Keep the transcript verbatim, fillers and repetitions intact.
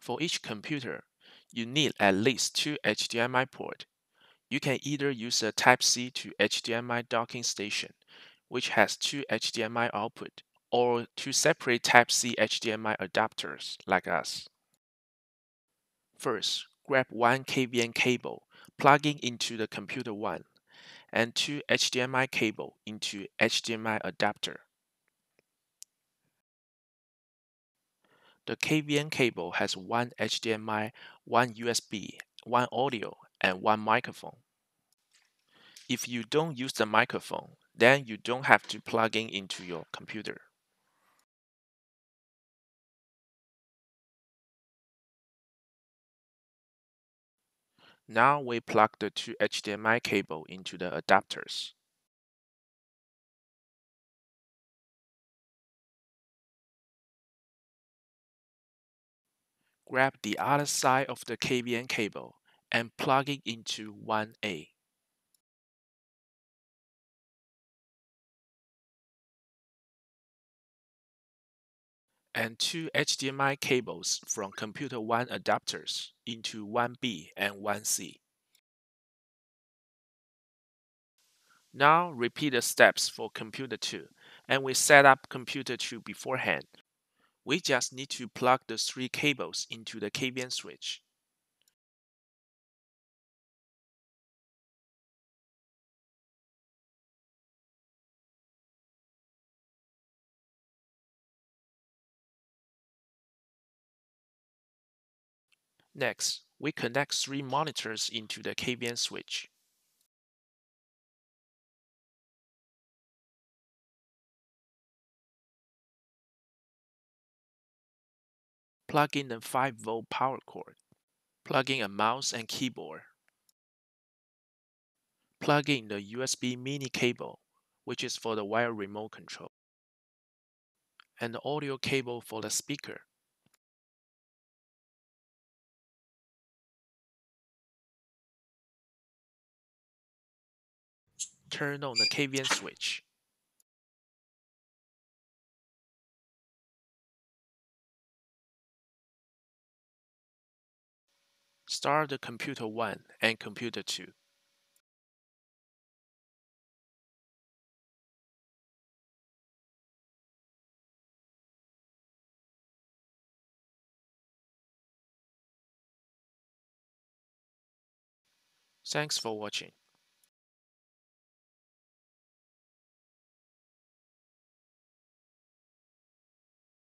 For each computer, you need at least two H D M I ports. You can either use a Type C to H D M I docking station, which has two H D M I output, or two separate Type C H D M I adapters like us. First, grab one K V M cable plugging into the computer one, and two H D M I cable into H D M I adapter. The K V M cable has one H D M I, one U S B, one audio, and one microphone. If you don't use the microphone, then you don't have to plug in into your computer. Now we plug the two H D M I cable into the adapters. Grab the other side of the K V M cable and plug it into one A. And two H D M I cables from computer one adapters into one B and one C. Now repeat the steps for computer two, and we set up computer two beforehand. We just need to plug the three cables into the K V M switch. Next, we connect three monitors into the K V M switch. Plug in a five volt power cord. Plug in a mouse and keyboard. Plug in the U S B mini cable, which is for the wire remote control, and the audio cable for the speaker. Turn on the K V M switch. Start the computer one and computer two. Thanks for watching.